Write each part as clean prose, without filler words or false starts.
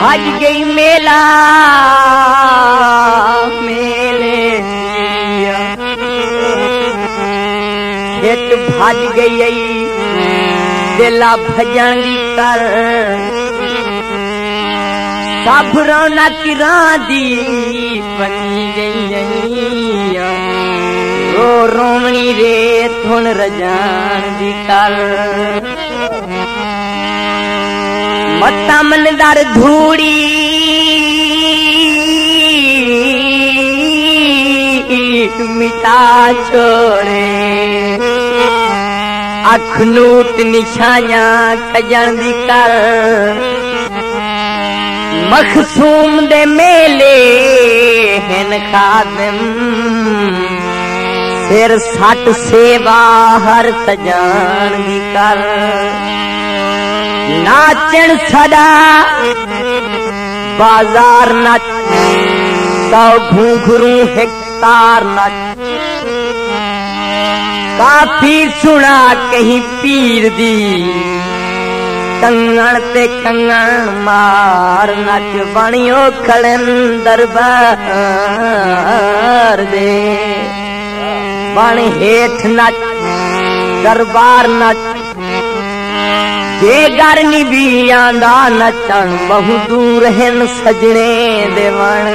हज गई मेला मेले हेट भज गई दिला भजन कर सब रौनक राधी बन गई रो रोमणी रे थोन रजान दी कर मत्ता मनदार धूड़ी मिटा छोड़े अखनूत निशाया खजन दी कर मखसूम दे मेले हन खादम सिर सट सेवा हर तजान दी कर नाचन सदा बाजार नच सौ घूंघरू हेक्तार नच काफी सुना कहीं पीर दी कंगण ते कंगण मार नच बणियो खड़न दरबार दे बण हेठ नच दरबार नच जे घर निबिया नचन बहु दूर हैं सजने देवन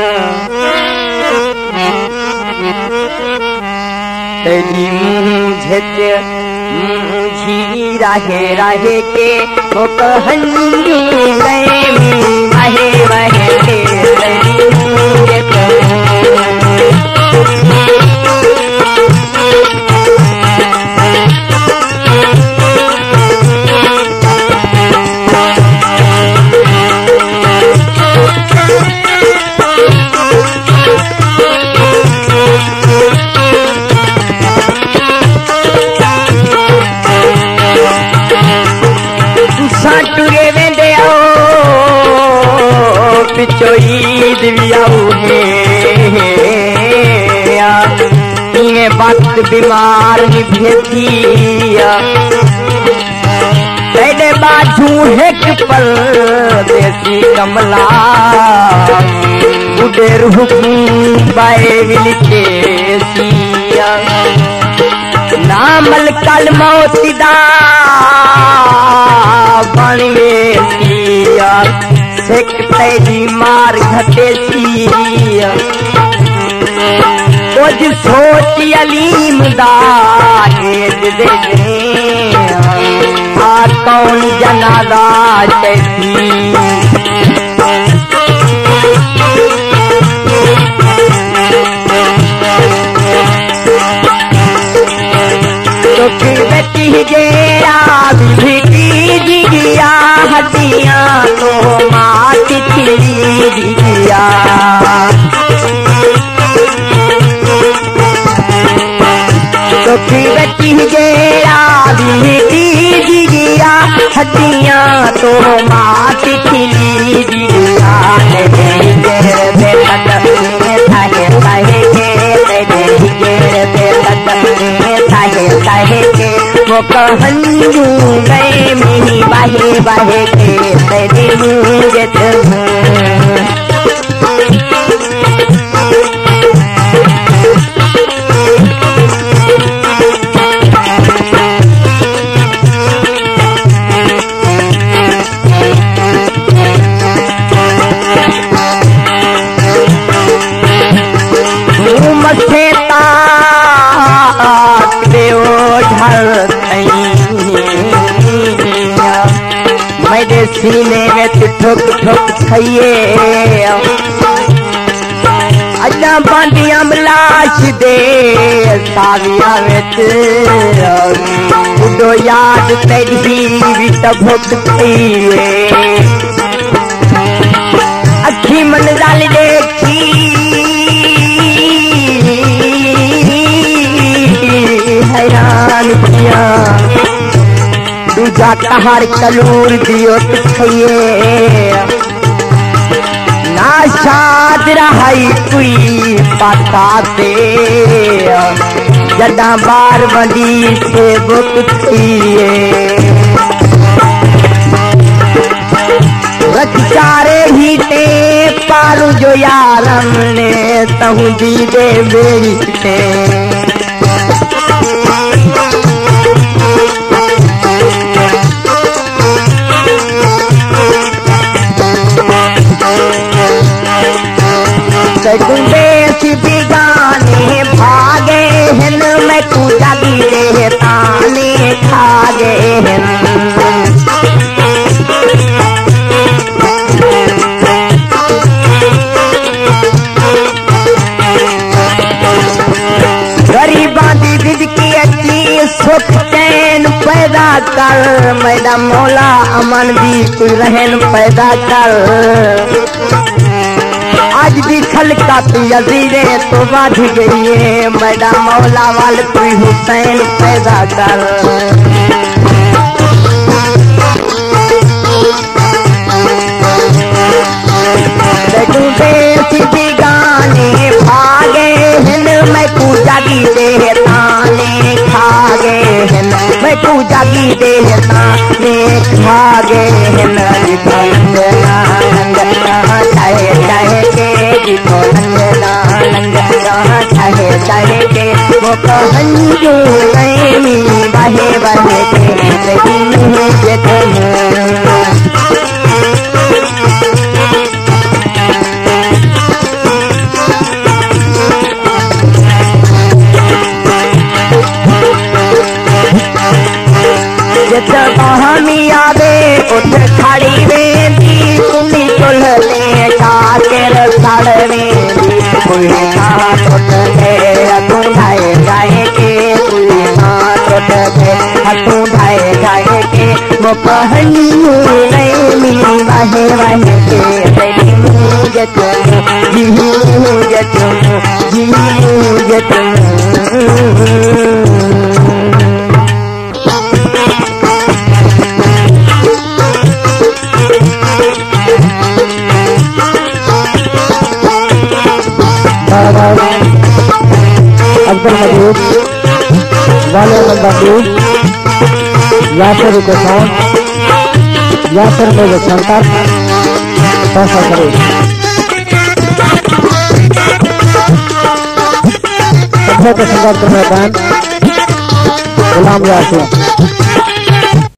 तेरी मुझी राहे राहे के हंजू रहे रहे ईद भी आऊे वक्त बीमार भेजिया बाजू हेक पल देसी कमला उडेर हुकुम बाइबिल के सिया नामल कल मौतिदा बन में सिया एक तेरी मार घटेसी कुछ सोच अलीम दे आ कौन जनादा कैसी हटिया तो मात खिली दिया हंजू गए मिनी बाहे बाहे के तेरे मुँह सीने में ठोक ठोक खाइए अजा बांधिया मलाश दे साविया में दो याद तेरी भी तभुक खाइए अखी मन डाल देखी हैरान किया दूजा कहार कलूर दियो तुखिए ना शाद रहाई कोई पता दे जदा बार बंदी से बुक थिए रख चारे ही मारू जो यार हमने तहु दी दे बेड़ी से देश बिगाने भागे हैं मैं कूदा गिरे ताने खा गए हैं सुख चैन पैदा कर मेरा मौला अमन भी तू रहन पैदा कर। आज भी खलका तू यजीरे तो बाध गई है मेरा मौला वाल तू हुसैन पैदा कर। पूजा की देता ने खा गए हैं वो कहंजू नैमी बहे बहे के यासर को साथ यासर में संताप पैसा करें का संघर्ष में दान गुलाम यार।